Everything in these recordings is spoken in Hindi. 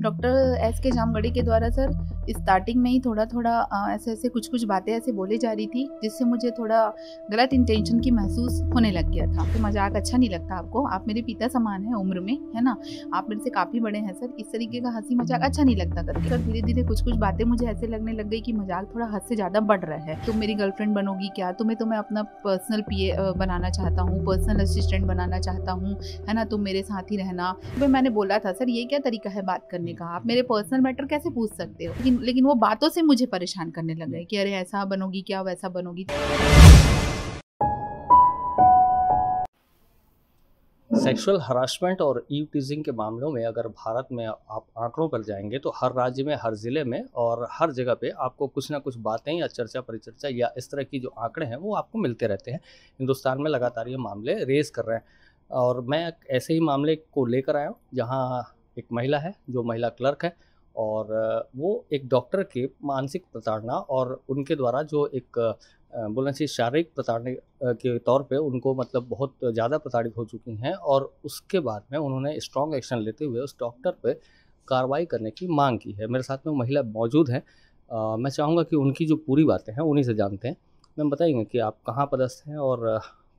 डॉक्टर एस के जामगड़ी के द्वारा सर स्टार्टिंग में ही थोड़ा थोड़ा ऐसे कुछ बातें ऐसे बोली जा रही थी, जिससे मुझे थोड़ा गलत इंटेंशन की महसूस होने लग गया था। तो मजाक अच्छा नहीं लगता आपको, आप मेरे पिता समान हैं उम्र में, है ना, आप मेरे से काफ़ी बड़े हैं सर, इस तरीके का हंसी मजाक अच्छा नहीं लगता करके। सर धीरे धीरे कुछ बातें मुझे ऐसे लगने लग गई कि मजाक थोड़ा हद से ज़्यादा बढ़ रहा है। तुम मेरी गर्लफ्रेंड बनोगी क्या, तुम्हें तो मैं अपना पर्सनल पीए बनाना चाहता हूँ, पर्सनल असिस्टेंट बनाना चाहता हूँ, है ना, तुम मेरे साथ ही रहना। फिर मैंने बोला था सर ये क्या तरीका है बात करने का, आप मेरे पर्सनल मैटर कैसे पूछ सकते हो। लेकिन वो बातों से मुझे परेशान करने लग गए कि अरे ऐसा बनोगी क्या, वैसा बनोगी। सेक्सुअल हरासमेंट और ईव टीजिंग के मामलों में अगर भारत में आप आंकड़ों पर जाएंगे तो हर राज्य में, हर ज़िले में और हर जगह पे आपको कुछ ना कुछ बातें या चर्चा परिचर्चा या इस तरह की जो आंकड़े हैं वो आपको मिलते रहते हैं। हिंदुस्तान में लगातार ये मामले रेज कर रहे हैं और मैं ऐसे ही मामले को लेकर आया हूँ, जहाँ एक महिला है जो महिला क्लर्क है और वो एक डॉक्टर के मानसिक प्रताड़ना और उनके द्वारा जो एक बोलना चाहिए शारीरिक प्रताड़ना के तौर पे उनको मतलब बहुत ज़्यादा प्रताड़ित हो चुकी हैं और उसके बाद में उन्होंने स्ट्रॉन्ग एक्शन लेते हुए उस डॉक्टर पे कार्रवाई करने की मांग की है। मेरे साथ में महिला मौजूद हैं, मैं चाहूँगा कि उनकी जो पूरी बातें हैं उन्हीं से जानते हैं। मैम बताइए कि आप कहाँ पदस्थ हैं और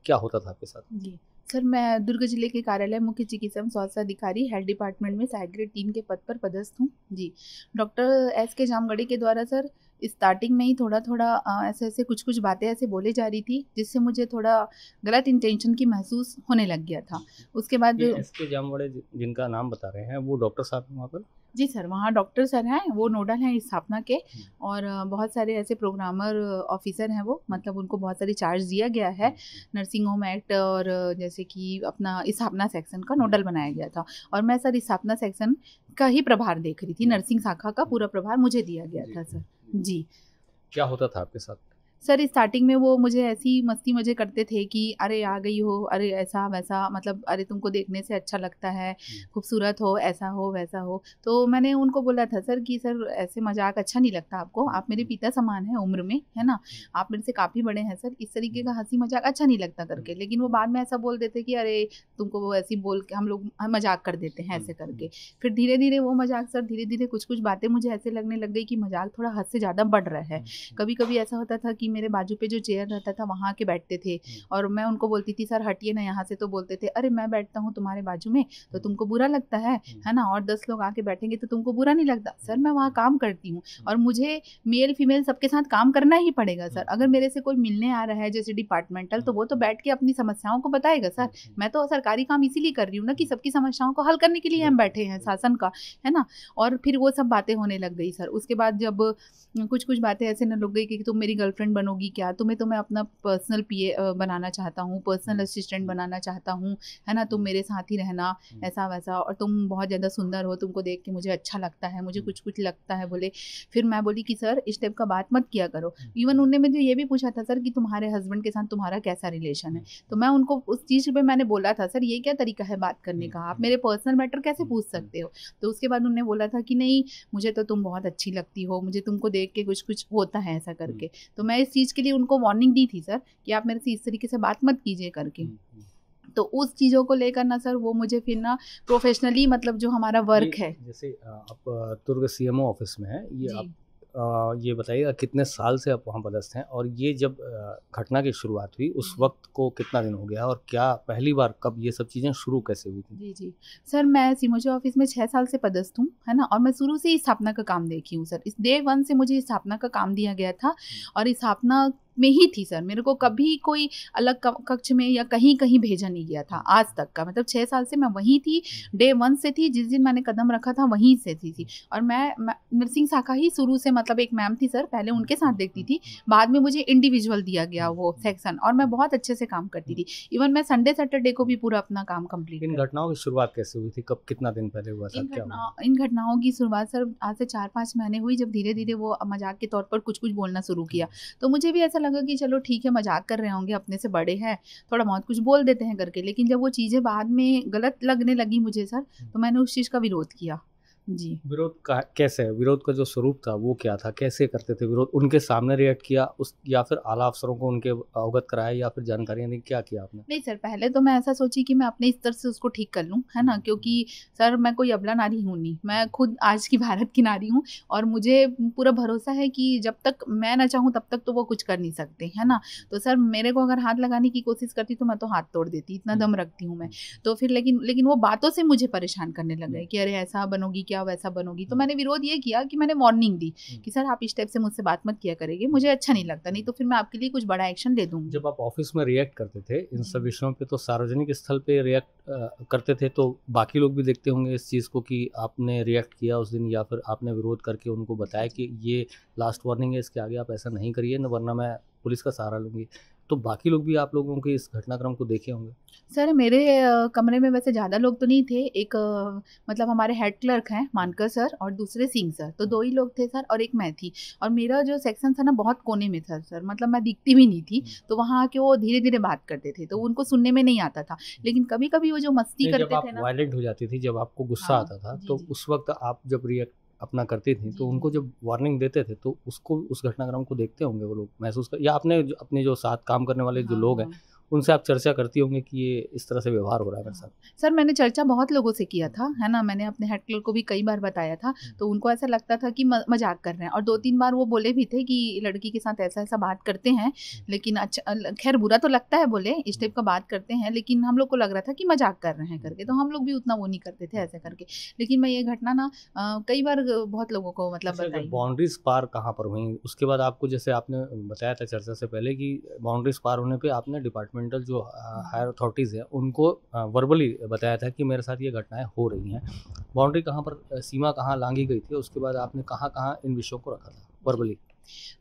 क्या होता था आपके साथ। जी सर, मैं दुर्ग जिले के कार्यालय मुख्य चिकित्सा एवं स्वास्थ्य अधिकारी हेल्थ डिपार्टमेंट में सहायक ग्रेड 3 के पद पर पदस्थ हूँ। जी डॉक्टर एस के जामगड़ी के द्वारा सर स्टार्टिंग में ही थोड़ा थोड़ा ऐसे कुछ बातें ऐसे बोली जा रही थी, जिससे मुझे थोड़ा गलत इंटेंशन की महसूस होने लग गया था। उसके बाद एस के जामगड़ी जिनका नाम बता रहे हैं वो डॉक्टर साहब वहाँ पर। जी सर, वहाँ डॉक्टर सर हैं, वो नोडल हैं स्थापना के और बहुत सारे ऐसे प्रोग्रामर ऑफिसर हैं वो, मतलब उनको बहुत सारे चार्ज दिया गया है। नर्सिंग होम एक्ट और जैसे कि अपना स्थापना सेक्शन का नोडल बनाया गया था और मैं सर स्थापना सेक्शन का ही प्रभार देख रही थी, नर्सिंग शाखा का पूरा प्रभार मुझे दिया गया था सर। जी क्या होता था आपके साथ। सर स्टार्टिंग में वो मुझे ऐसी मस्ती मजे करते थे कि अरे आ गई हो, अरे ऐसा वैसा, मतलब अरे तुमको देखने से अच्छा लगता है, खूबसूरत हो, ऐसा हो वैसा हो। तो मैंने उनको बोला था सर कि सर ऐसे मजाक अच्छा नहीं लगता आपको, आप मेरे पिता समान हैं उम्र में, है ना, आप मेरे से काफ़ी बड़े हैं सर, इस तरीके का हंसी मजाक अच्छा नहीं लगता करके। लेकिन वो बाद में ऐसा बोल देते कि अरे तुमको, वो ऐसी बोल के हम लोग मजाक कर देते हैं ऐसे करके। फिर धीरे धीरे वो मजाक सर धीरे धीरे कुछ बातें मुझे ऐसे लगने लग गई कि मजाक थोड़ा हद से ज़्यादा बढ़ रहा है। कभी कभी ऐसा होता था कि मेरे बाजू पे जो चेयर रहता था वहाँ के बैठते थे और मैं उनको बोलती थी सर हटिए ना यहाँ से, तो बोलते थे अरे मैं बैठता हूँ तुम्हारे बाजू में तो तुमको बुरा लगता है ना, और 10 लोग आके बैठेंगे तो तुमको बुरा नहीं लगता। सर मैं वहाँ काम करती हूँ और मुझे मेल फीमेल सबके साथ काम करना ही पड़ेगा सर। अगर मेरे से कोई मिलने आ रहा है जैसे डिपार्टमेंटल, तो वो तो बैठ के अपनी समस्याओं को बताएगा सर। मैं तो सरकारी काम इसीलिए कर रही हूँ ना कि सबकी समस्याओं को हल करने के लिए हम बैठे हैं, शासन का, है ना। और फिर वो सब बातें होने लग गई सर। उसके बाद जब कुछ बातें ऐसे न लग गई कि तुम मेरी गर्लफ्रेंड बनोगी क्या, तुम्हें तो मैं अपना पर्सनल पीए बनाना चाहता हूँ, पर्सनल असिस्टेंट बनाना चाहता हूँ, है ना, तुम मेरे साथ ही रहना, ऐसा वैसा, और तुम बहुत ज़्यादा सुंदर हो, तुमको देख के मुझे अच्छा लगता है, मुझे कुछ लगता है बोले। फिर मैं बोली कि सर इस टाइप का बात मत किया करो। इवन उनने मुझे ये भी पूछा था सर कि तुम्हारे हस्बैंड के साथ तुम्हारा कैसा रिलेशन है। तो मैं उनको उस चीज़ पर मैंने बोला था सर ये क्या तरीका है बात करने का, आप मेरे पर्सनल मैटर कैसे पूछ सकते हो। तो उसके बाद उन्होंने बोला था कि नहीं मुझे तो तुम बहुत अच्छी लगती हो, मुझे तुमको देख के कुछ होता है ऐसा करके। तो मैं इस चीज़ के लिए उनको वार्निंग दी थी सर कि आप मेरे से इस तरीके से बात मत कीजिए करके। तो उस चीज़ों को लेकर ना सर वो मुझे फिर ना प्रोफेशनली, मतलब जो हमारा वर्क है, जैसे आप दुर्ग सीएमओ ऑफिस में है, ये आप ये बताइएगा कितने साल से आप वहाँ पदस्थ हैं और ये जब घटना की शुरुआत हुई उस वक्त को कितना दिन हो गया और क्या पहली बार कब ये सब चीज़ें शुरू कैसे हुई थी। जी सर, मैं सीएमओ ऑफिस में 6 साल से पदस्थ हूँ, है ना, और मैं शुरू से ही स्थापना का काम देखी हूँ सर। इस डे 1 से मुझे स्थापना का काम दिया गया था और स्थापना में ही थी सर। मेरे को कभी कोई अलग कक्ष में या कहीं भेजा नहीं गया था आज तक का, मतलब 6 साल से मैं वहीं थी, डे 1 से थी, जिस दिन मैंने कदम रखा था वहीं से थी। और मैं नर्सिंग शाखा ही शुरू से, मतलब एक मैम थी सर पहले उनके साथ देखती थी, बाद में मुझे इंडिविजुअल दिया गया वो सेक्शन और मैं बहुत अच्छे से काम करती थी। इवन मैं संडे सैटरडे को भी पूरा अपना काम कम्प्लीट। इन घटनाओं की शुरुआत कैसे हुई थी, कब, कितना दिन पहले हुआ था? इन घटनाओं की शुरुआत सर आज से 4-5 महीने हुई, जब धीरे धीरे वो मजाक के तौर पर कुछ बोलना शुरू किया। तो मुझे भी ऐसा लगा कि चलो ठीक है मजाक कर रहे होंगे, अपने से बड़े हैं, थोड़ा बहुत कुछ बोल देते हैं करके। लेकिन जब वो चीज़ें बाद में गलत लगने लगी मुझे सर, तो मैंने उस चीज़ का विरोध किया। जी। विरोध का कैसे है, विरोध का जो स्वरूप था वो क्या था, कैसे करते थे विरोध, उनके सामने रिएक्ट किया उस, या फिर आला अफसरों को उनके अवगत कराया या फिर जानकारियां दी, क्या किया आपने? नहीं सर, पहले तो मैं ऐसा सोची कि मैं अपने स्तर से उसको ठीक कर लूँ, है ना, क्योंकि सर मैं कोई अबला नारी हूँ नहीं, मैं खुद आज की भारत की नारी हूँ और मुझे पूरा भरोसा है कि जब तक मैं ना चाहूँ तब तक तो वो कुछ कर नहीं सकते, है ना। तो सर मेरे को अगर हाथ लगाने की कोशिश करती तो मैं तो हाथ तोड़ देती, इतना दम रखती हूँ मैं तो। फिर लेकिन वो बातों से मुझे परेशान करने लग गए कि अरे ऐसा बनोगी क्या, वैसा बनोगी। तो मैंने विरोध ये किया कि मैंने वार्निंग दी कि सर आप इस टाइप से मुझसे बात मत किया करेंगे, मुझे अच्छा नहीं लगता, नहीं तो फिर मैं आपके लिए कुछ बड़ा एक्शन ले दूंगी। जब आप ऑफिस में रिएक्ट करते थे इन सब विषयों पे, तो सार्वजनिक स्थल पे रिएक्ट करते थे तो बाकी लोग भी देखते होंगे इस चीज़ को कि आपने रिएक्ट किया उस दिन या फिर आपने विरोध करके उनको बताया कि ये लास्ट वार्निंग है, इसके आगे आप ऐसा नहीं करिए न वरना मैं पुलिस का सहारा लूँगी, तो बाकी लोग भी आप लोगों के इस घटनाक्रम को देखे होंगे? सर मेरे कमरे में वैसे ज़्यादा लोग तो नहीं थे, एक मतलब हमारे हेड क्लर्क हैं मानकर सर और दूसरे सिंह सर, तो दो ही लोग थे सर और एक मैं थी। और मेरा जो सेक्शन था ना बहुत कोने में था सर, मतलब मैं दिखती भी नहीं थी, तो वहाँ आके वो धीरे धीरे बात करते थे तो उनको सुनने में नहीं आता था, लेकिन कभी कभी वो जो मस्ती करते थे ना, वायलेंट हो जाती थी जब आपको गुस्सा आता था, तो उस वक्त आप जब रिएक्ट अपना करती थी तो उनको जब वार्निंग देते थे तो उसको, उस घटनाक्रम को देखते होंगे वो लोग महसूस कर, या आपने अपने जो साथ काम करने वाले जो लोग हैं उनसे आप चर्चा करती होंगे कि ये इस तरह से व्यवहार हो रहा है मेरे साथ? सर मैंने चर्चा बहुत लोगों से किया था, है ना, मैंने अपने हेड क्लर्क को भी कई बार बताया था, तो उनको ऐसा लगता था कि मजाक कर रहे हैं और दो तीन बार वो बोले भी थे कि लड़की के साथ ऐसा ऐसा बात करते हैं, लेकिन अच्छा खैर बुरा तो लगता है, बोले इस टाइप का बात करते हैं, लेकिन हम लोग को लग रहा था कि मजाक कर रहे हैं करके, तो हम लोग भी उतना वो नहीं करते थे ऐसा करके। लेकिन मैं ये घटना ना कई बार बहुत लोगों को मतलब बताई। बाउंड्रीज पार कहाँ पर हुई उसके बाद आपको, जैसे आपने बताया था चर्चा से पहले कि बाउंड्रीज पार होने पर आपने डिपार्टमेंट जो हायर अथॉरिटीज़ है उनको वर्बली बताया था कि मेरे साथ ये घटनाएं हो रही हैं, बाउंड्री कहां पर, सीमा कहां लांघी गई थी, उसके बाद आपने कहां-कहां इन विषयों को रखा था वर्बली?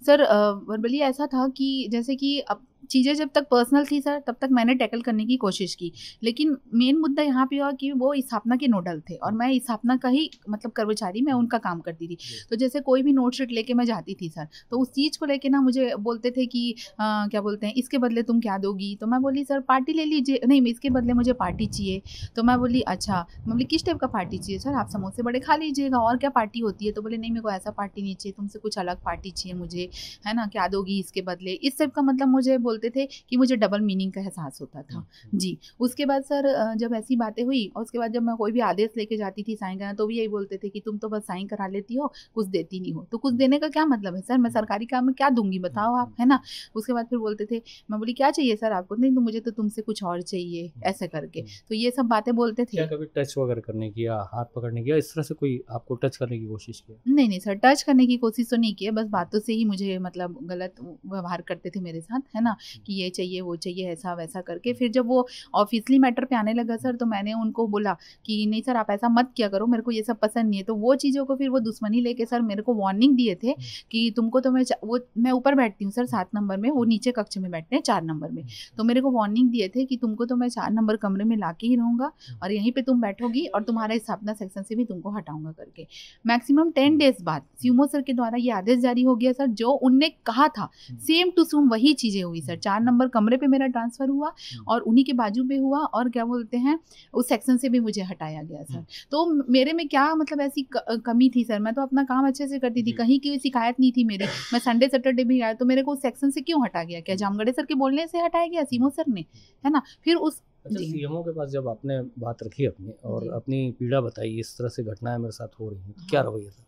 सर वर्बली ऐसा था कि जैसे कि अब चीज़ें जब तक पर्सनल थी सर तब तक मैंने टैकल करने की कोशिश की, लेकिन मेन मुद्दा यहाँ पे हुआ कि वो स्थापना के नोडल थे और मैं स्थापना का ही मतलब कर्मचारी, मैं उनका काम करती थी, तो जैसे कोई भी नोट शीट लेके मैं जाती थी सर तो उस चीज़ को लेके ना मुझे बोलते थे कि क्या बोलते हैं, इसके बदले तुम क्या दोगी, तो मैं बोली सर पार्टी ले लीजिए, नहीं इसके बदले मुझे पार्टी चाहिए, तो मैं बोली अच्छा, मैं बोली किस टाइप का पार्टी चाहिए, सर आप समोसे बड़े खा लीजिएगा और क्या पार्टी होती है, तो बोले नहीं मेरे को ऐसा पार्टी नहीं चाहिए, तुमसे कुछ अलग पार्टी चाहिए मुझे, है ना, क्या दोगी इसके बदले, इस टाइप का मतलब मुझे बोलते थे कि मुझे डबल मीनिंग का एहसास होता था जी। उसके बाद सर जब ऐसी बातें हुई और उसके बाद जब मैं कोई भी आदेश लेके जाती थी साइन करना तो भी यही बोलते थे कि तुम तो बस साइन करा लेती हो, कुछ देती नहीं हो, तो कुछ देने का क्या मतलब है सर, मैं सरकारी काम में क्या दूंगी बताओ आप, है ना। उसके बाद फिर बोलते थे, मैं बोली क्या चाहिए सर आपको, नहीं तो मुझे तो तुमसे कुछ और चाहिए, ऐसा करके, तो ये सब बातें बोलते थे। कभी टच वगैरह करने की या हाथ पकड़ने की इस तरह से कोई आपको टच करने की कोशिश की? नहीं नहीं सर, टच करने की कोशिश तो नहीं की, बस बातों से ही मुझे मतलब गलत व्यवहार करते थे मेरे साथ, है ना, कि ये चाहिए वो चाहिए ऐसा वैसा करके। फिर जब वो ऑफिसली मैटर पे आने लगा सर तो मैंने उनको बोला कि नहीं सर आप ऐसा मत किया करो, मेरे को ये सब पसंद नहीं है, तो वो चीज़ों को फिर वो दुश्मनी लेके सर मेरे को वार्निंग दिए थे कि तुमको तो मैं ऊपर बैठती हूँ सर 7 नंबर में, वो नीचे कक्ष में बैठते हैं 4 नंबर में, तो मेरे को वार्निंग दिए थे कि तुमको तो मैं 4 नंबर कमरे में ला के ही रहूँगा और यहीं पर तुम बैठोगी और तुम्हारा स्थापना सेक्शन से भी तुमको हटाऊँगा करके। मैक्सिमम 10 डेज बाद सीएमओ सर के द्वारा ये आदेश जारी हो गया सर, जो उनने कहा था सेम टू सेम वही चीज़ें हुई सर। 4 नंबर कमरे पे मेरा ट्रांसफ़र हुआ और उन्हीं के बाजू पे हुआ और क्या बोलते हैं उस सेक्शन से भी मुझे हटाया गया सर। तो मेरे में क्या मतलब ऐसी कमी थी सर, मैं तो अपना काम अच्छे से करती थी, कहीं की शिकायत नहीं थी मेरी, मैं संडे सैटरडे भी आया, तो मेरे को उस सेक्शन से क्यों हटा गया? क्या जामगड़े सर के बोलने से हटाया गया सीएमओ सर ने, है ना। फिर उस सीएमओ के पास जब आपने बात रखी अपनी और अपनी पीड़ा बताई इस तरह से घटनाएं मेरे साथ हो रही है, क्या रवैया था?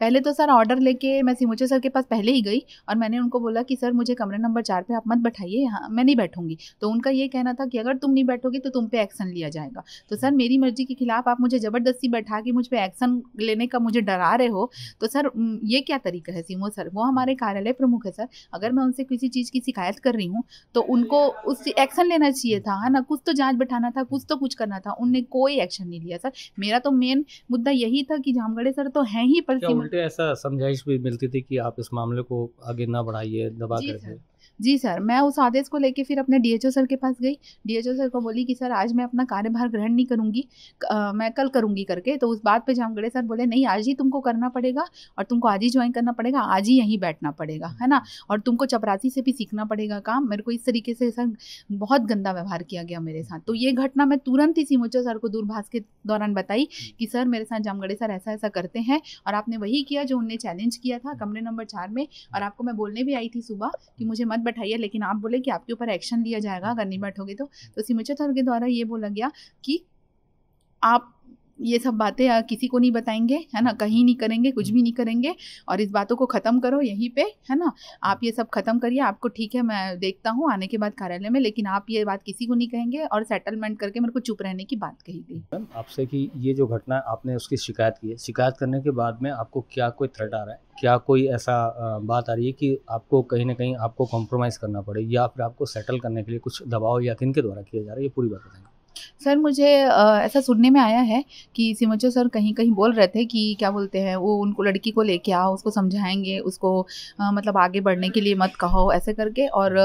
पहले तो सर ऑर्डर लेके मैं सीमोचे सर के पास पहले ही गई और मैंने उनको बोला कि सर मुझे कमरे नंबर 4 पे आप मत बैठाइए, यहाँ मैं नहीं बैठूंगी। तो उनका ये कहना था कि अगर तुम नहीं बैठोगे तो तुम पे एक्शन लिया जाएगा। तो सर मेरी मर्जी के खिलाफ आप मुझे ज़बरदस्ती बैठा के मुझ पे एक्शन लेने का मुझे डरा रहे हो, तो सर ये क्या तरीका है सीमो सर? वो हमारे कार्यालय प्रमुख है सर, अगर मैं उनसे किसी चीज़ की शिकायत कर रही हूँ तो उनको उससे एक्शन लेना चाहिए था, है ना। कुछ तो जाँच बैठाना था, कुछ करना था, उनने कोई एक्शन नहीं लिया सर। मेरा तो मेन मुद्दा यही था कि जामगड़े सर तो हैं ही, क्या उल्टे ऐसा समझाइश भी मिलती थी कि आप इस मामले को आगे ना बढ़ाइए, दबा कर? जी सर। मैं उस आदेश को लेकर फिर अपने डीएचओ सर के पास गई। डीएचओ सर को बोली कि सर आज मैं अपना कार्यभार ग्रहण नहीं करूँगी, मैं कल करूँगी करके। तो उस बात पे जामगड़े सर बोले नहीं आज ही तुमको करना पड़ेगा और तुमको आज ही ज्वाइन करना पड़ेगा, आज ही यहीं बैठना पड़ेगा, है ना, और तुमको चपरासी से भी सीखना पड़ेगा काम। मेरे को इस तरीके से सर बहुत गंदा व्यवहार किया गया मेरे साथ। तो ये घटना मैं तुरंत ही सीएमओ सर को दूरभाष के दौरान बताई कि सर मेरे साथ जामगड़े सर ऐसा ऐसा करते हैं और आपने वही किया जो उनने चैलेंज किया था कमरे नंबर 4 में, और आपको मैं बोलने भी आई थी सुबह कि मुझे मत बैठाइए, लेकिन आप बोले कि आपके ऊपर एक्शन लिया जाएगा अगर नहीं बैठोगे तो सीएमओ सर के द्वारा ये बोला गया कि आप ये सब बातें किसी को नहीं बताएंगे, है ना, कहीं नहीं करेंगे, कुछ भी नहीं करेंगे, और इस बातों को ख़त्म करो यहीं पे, है ना, आप ये सब ख़त्म करिए। आपको ठीक है मैं देखता हूँ आने के बाद कार्यालय में, लेकिन आप ये बात किसी को नहीं कहेंगे। और सेटलमेंट करके मेरे को चुप रहने की बात कही गई। मैम आपसे कि ये जो घटना आपने उसकी शिकायत की है, शिकायत करने के बाद में आपको क्या कोई थ्रेट आ रहा है, क्या कोई ऐसा बात आ रही है कि आपको कहीं ना कहीं आपको कॉम्प्रोमाइज़ करना पड़े, या फिर आपको सेटल करने के लिए कुछ दबाव या किन के द्वारा किया जा रहा है, ये पूरी बात बताएंगे। सर मुझे ऐसा सुनने में आया है कि सीएमओ सर कहीं कहीं बोल रहे थे कि क्या बोलते हैं वो उनको लड़की को लेके आओ, उसको समझाएंगे, उसको मतलब आगे बढ़ने के लिए मत कहो ऐसे करके, और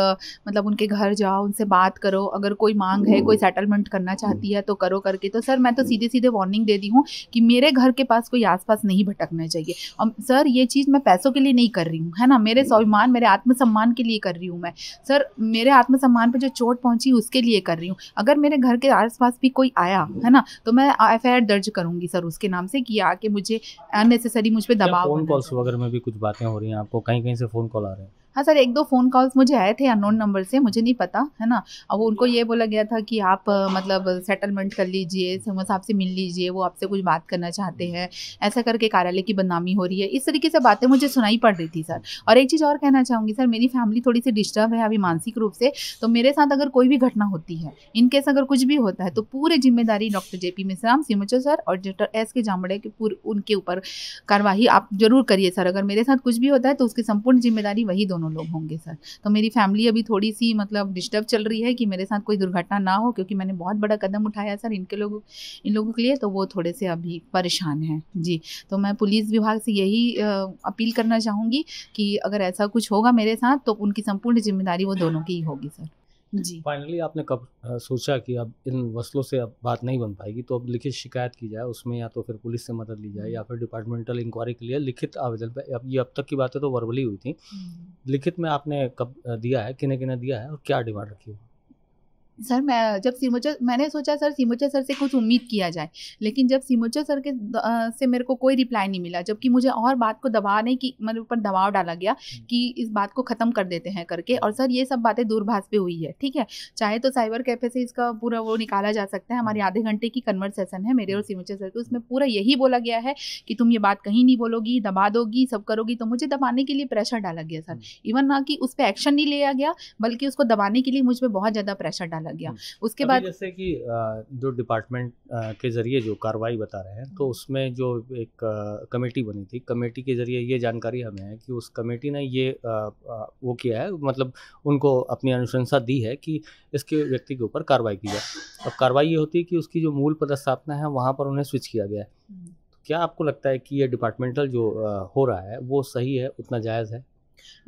मतलब उनके घर जाओ, उनसे बात करो, अगर कोई मांग है, कोई सेटलमेंट करना चाहती है तो करो करके। तो सर मैं तो सीधे सीधे वार्निंग दे दी हूँ कि मेरे घर के पास कोई आसपास नहीं भटकना चाहिए। और सर ये चीज़ मैं पैसों के लिए नहीं कर रही हूँ, है ना, मेरे स्वाभिमान, मेरे आत्मसम्मान के लिए कर रही हूँ मैं। सर मेरे आत्मसम्मान पर जो चोट पहुँची उसके लिए कर रही हूँ। अगर मेरे घर के आसपास भी कोई आया, है ना, तो मैं एफआईआर दर्ज करूंगी सर उसके नाम से कि आके मुझे अननेसेसरी मुझ पे दबाव। फोन कॉल्स वगैरह में भी कुछ बातें हो रही हैं, आपको कहीं कहीं से फ़ोन कॉल आ रहे हैं? हाँ सर, 1-2 फ़ोन कॉल्स मुझे आए थे अननोन नंबर से, मुझे नहीं पता, है ना। अब उनको ये बोला गया था कि आप मतलब सेटलमेंट कर लीजिए, सीएमओ साहब से मिल लीजिए, वो आपसे कुछ बात करना चाहते हैं, ऐसा करके कार्यालय की बदनामी हो रही है। इस तरीके से बातें मुझे सुनाई पड़ रही थी सर। और एक चीज़ और कहना चाहूँगी सर, मेरी फैमिली थोड़ी सी डिस्टर्ब है अभी मानसिक रूप से, तो मेरे साथ अगर कोई भी घटना होती है, इनकेस अगर कुछ भी होता है, तो पूरी जिम्मेदारी doctor J P Mesram, CMO sir और डॉक्टर एस के जामगड़ी के उनके ऊपर कार्रवाई आप जरूर करिए सर। अगर मेरे साथ कुछ भी होता है तो उसकी संपूर्ण जिम्मेदारी वही दोनों लोग होंगे सर। तो मेरी फैमिली अभी थोड़ी सी मतलब डिस्टर्ब चल रही है कि मेरे साथ कोई दुर्घटना ना हो, क्योंकि मैंने बहुत बड़ा कदम उठाया सर इन लोगों के लिए, तो वो थोड़े से अभी परेशान हैं जी। तो मैं पुलिस विभाग से यही अपील करना चाहूँगी कि अगर ऐसा कुछ होगा मेरे साथ तो उनकी संपूर्ण जिम्मेदारी वो दोनों की ही होगी सर जी। फाइनली आपने कब सोचा कि अब इन वसलों से अब बात नहीं बन पाएगी, तो अब लिखित शिकायत की जाए, उसमें या तो फिर पुलिस से मदद ली जाए या फिर डिपार्टमेंटल इंक्वायरी के लिए लिखित आवेदन पे। अब ये अब तक की बातें तो वर्बली हुई थी, लिखित में आपने कब दिया है, किन्हें किन्हें दिया है और क्या डिमांड रखी है? सर मैं जब मैंने सोचा सर सीएमओ सर से कुछ उम्मीद किया जाए, लेकिन जब सीएमओ सर के से मेरे को कोई रिप्लाई नहीं मिला, जबकि मुझे और बात को दबाने की मेरे ऊपर दबाव डाला गया कि इस बात को ख़त्म कर देते हैं करके। और सर ये सब बातें दूरभाष पे हुई है, ठीक है, चाहे तो साइबर कैफ़े से इसका पूरा वो निकाला जा सकता है। हमारी आधे घंटे की कन्वर्सेशन है मेरे और सीएमओ सर के, उसमें पूरा यही बोला गया है कि तुम ये बात कहीं नहीं बोलोगी, दबा दोगी, सब करोगी। तो मुझे दबाने के लिए प्रेशर डाला गया सर, इवन ना कि उस पर एक्शन नहीं लिया गया, बल्कि उसको दबाने के लिए मुझ पर बहुत ज़्यादा प्रेशर लग गया। उसके बाद जैसे कि जो डिपार्टमेंट के जरिए जो कार्रवाई बता रहे हैं, तो उसमें जो एक कमेटी बनी थी, कमेटी के जरिए ये जानकारी हमें है कि उस कमेटी ने ये वो किया है, मतलब उनको अपनी अनुशंसा दी है कि इसके व्यक्ति के ऊपर कार्रवाई की जाए। अब कार्रवाई ये होती है कि उसकी जो मूल पदस्थापना है वहाँ पर उन्हें स्विच किया गया है। तो क्या आपको लगता है कि ये डिपार्टमेंटल जो हो रहा है वो सही है, उतना जायज़ है?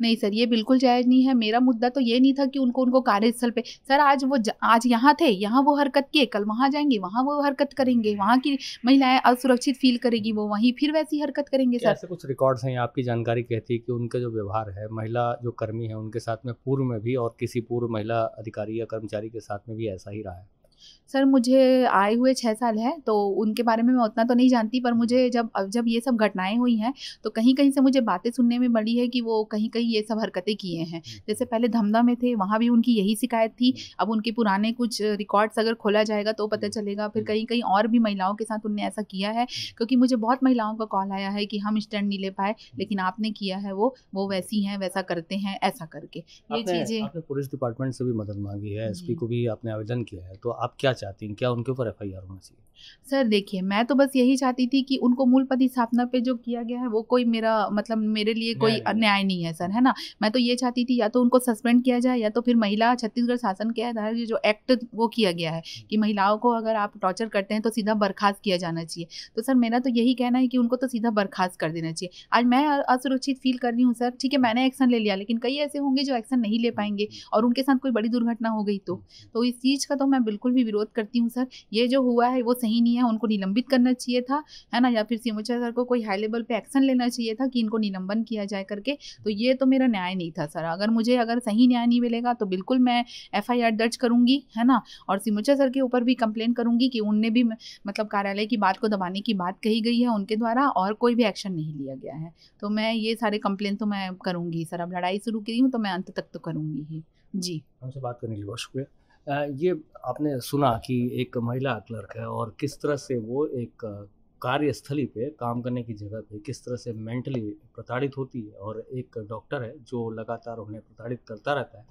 नहीं सर, ये बिल्कुल जायज़ नहीं है। मेरा मुद्दा तो ये नहीं था कि उनको कार्यस्थल पे सर आज वो आज यहाँ थे, यहाँ वो हरकत किए, कल वहाँ जाएंगे, वहाँ वो हरकत करेंगे, वहाँ की महिलाएं असुरक्षित फील करेगी, वो वहीं फिर वैसी हरकत करेंगे सर। ऐसे कुछ रिकॉर्ड्स हैं आपकी जानकारी कहती है कि उनका जो व्यवहार है, महिला जो कर्मी है उनके साथ में पूर्व में भी और किसी पूर्व महिला अधिकारी या कर्मचारी के साथ में भी ऐसा ही रहा है? सर मुझे आए हुए 6 साल है, तो उनके बारे में मैं उतना तो नहीं जानती, पर मुझे जब ये सब घटनाएं हुई हैं तो कहीं कहीं से मुझे बातें सुनने में मिली है कि वो कहीं कहीं ये सब हरकतें किए हैं। जैसे पहले धमदा में थे, वहाँ भी उनकी यही शिकायत थी। अब उनके पुराने कुछ रिकॉर्ड्स अगर खोला जाएगा तो पता चलेगा। फिर कहीं कहीं और भी महिलाओं के साथ उनने ऐसा किया है, क्योंकि मुझे बहुत महिलाओं का कॉल आया है कि हम स्टैंड नहीं ले पाए, लेकिन आपने किया है, वो वैसी हैं, वैसा करते हैं, ऐसा करके। ये चीज़ें पुलिस डिपार्टमेंट से भी मदद मांगी है, एसपी को भी आपने आवेदन किया है, तो आप क्या चाहती हैं, क्या उनके ऊपर एफआईआर होना चाहिए? सर देखिए, मैं तो बस यही चाहती थी कि उनको मूल प्रतिस्थापना पे जो किया गया है वो कोई मेरा मतलब मेरे लिए कोई अन्याय नहीं है सर, है ना। मैं तो ये चाहती थी या तो उनको सस्पेंड किया जाए या तो फिर महिला छत्तीसगढ़ शासन के आधार जो एक्ट वो किया गया है कि महिलाओं को अगर आप टॉर्चर करते हैं तो सीधा बर्खास्त किया जाना चाहिए। तो सर मेरा तो यही कहना है कि उनको तो सीधा बर्खास्त कर देना चाहिए। आज मैं असुरक्षित फील कर रही हूँ सर, ठीक है मैंने एक्शन ले लिया, लेकिन कई ऐसे होंगे जो एक्शन नहीं ले पाएंगे और उनके साथ कोई बड़ी दुर्घटना हो गई तो इस चीज़ का तो मैं बिल्कुल भी विरोध करती हूँ सर। ये जो हुआ है वो सही नहीं है, उनको निलंबित करना चाहिए था, है ना, या फिर सीएमओ सर को कोई हाई लेवल पे एक्शन लेना चाहिए था कि इनको निलंबन किया जाए करके। तो ये तो मेरा न्याय नहीं था सर। अगर मुझे अगर सही न्याय नहीं मिलेगा तो बिल्कुल मैं एफआईआर दर्ज करूँगी, है ना, और सीएमओ सर के ऊपर भी कंप्लेन करूँगी कि उनने भी मतलब कार्यालय की बात को दबाने की बात कही गई है उनके द्वारा और कोई भी एक्शन नहीं लिया गया है। तो मैं ये सारे कंप्लेन तो मैं करूँगी सर। अब लड़ाई शुरू की हूँ तो मैं अंत तक तो करूँगी ही जी। हमसे बात करने के लिए बहुत शुक्रिया। ये आपने सुना कि एक महिला क्लर्क है और किस तरह से वो एक कार्यस्थली पे काम करने की जगह पे किस तरह से मेंटली प्रताड़ित होती है, और एक डॉक्टर है जो लगातार उन्हें प्रताड़ित करता रहता है।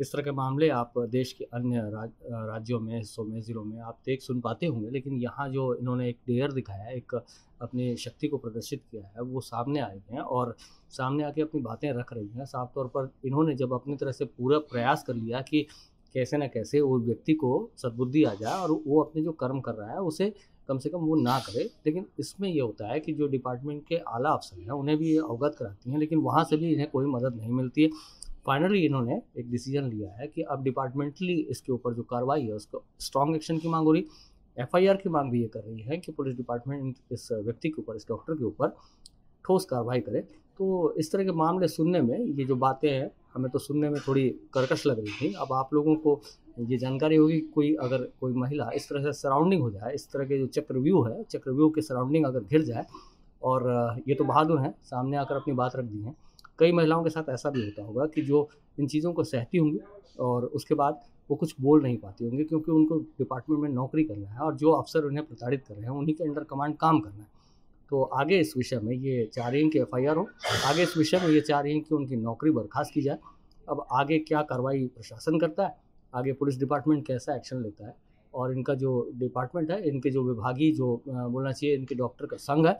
इस तरह के मामले आप देश के अन्य राज्यों में, हिस्सों में, ज़िलों में आप देख सुन पाते होंगे, लेकिन यहाँ जो इन्होंने एक डेयर दिखाया, एक अपनी शक्ति को प्रदर्शित किया है, वो सामने आए हैं और सामने आके अपनी बातें रख रही हैं। साफ तौर पर इन्होंने जब अपनी तरह से पूरा प्रयास कर लिया कि कैसे ना कैसे वो व्यक्ति को सद्बुद्धि आ जाए और वो अपने जो कर्म कर रहा है उसे कम से कम वो ना करे, लेकिन इसमें ये होता है कि जो डिपार्टमेंट के आला अफसर हैं उन्हें भी ये अवगत कराती हैं, लेकिन वहाँ से भी इन्हें कोई मदद नहीं मिलती है। फाइनली इन्होंने एक डिसीजन लिया है कि अब डिपार्टमेंटली इसके ऊपर जो कार्रवाई है उसको स्ट्रॉन्ग एक्शन की मांग हो रही, एफआईआर की मांग भी ये कर रही है कि पुलिस डिपार्टमेंट इस व्यक्ति के ऊपर, इस डॉक्टर के ऊपर ठोस कार्रवाई करे। तो इस तरह के मामले सुनने में, ये जो बातें हैं हमें तो सुनने में थोड़ी कर्कश लग रही थी। अब आप लोगों को ये जानकारी होगी, कोई अगर कोई महिला इस तरह से सराउंडिंग हो जाए, इस तरह के जो चक्रव्यूह है, चक्रव्यूह के सराउंडिंग अगर घिर जाए, और ये तो बहादुर हैं, सामने आकर अपनी बात रख दी है। कई महिलाओं के साथ ऐसा भी होता होगा कि जो इन चीज़ों को सहती होंगी और उसके बाद वो कुछ बोल नहीं पाती होंगी, क्योंकि उनको डिपार्टमेंट में नौकरी करना है और जो अफसर उन्हें प्रताड़ित कर रहे हैं उन्हीं के अंडर कमांड काम करना है। तो आगे इस विषय में ये चाह रही हैं कि एफआईआर हो, आगे इस विषय में ये चाह रही हैं कि उनकी नौकरी बर्खास्त की जाए। अब आगे क्या कार्रवाई प्रशासन करता है, आगे पुलिस डिपार्टमेंट कैसा एक्शन लेता है, और इनका जो डिपार्टमेंट है, इनके जो विभागीय जो बोलना चाहिए इनके डॉक्टर का संघ है,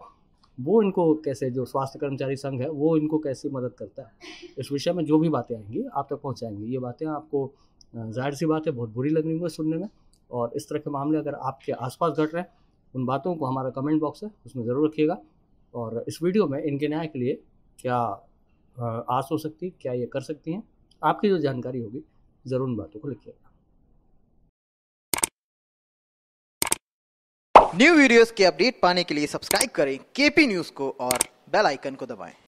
वो इनको कैसे, जो स्वास्थ्य कर्मचारी संघ है वो इनको कैसे मदद करता है, इस विषय में जो भी बातें आएंगी आप तक पहुंचाएंगे। ये बातें आपको जाहिर सी बात है बहुत बुरी लग रही होंगी सुनने में, और इस तरह के मामले अगर आपके आसपास घट रहे हैं, उन बातों को हमारा कमेंट बॉक्स है उसमें ज़रूर रखिएगा। और इस वीडियो में इनके न्याय के लिए क्या आस हो सकती, क्या ये कर सकती हैं, आपकी जो जानकारी होगी ज़रूर उन बातों को लिखिएगा। न्यू वीडियोस के अपडेट पाने के लिए सब्सक्राइब करें केपी न्यूज़ को और बेल आइकन को दबाएं।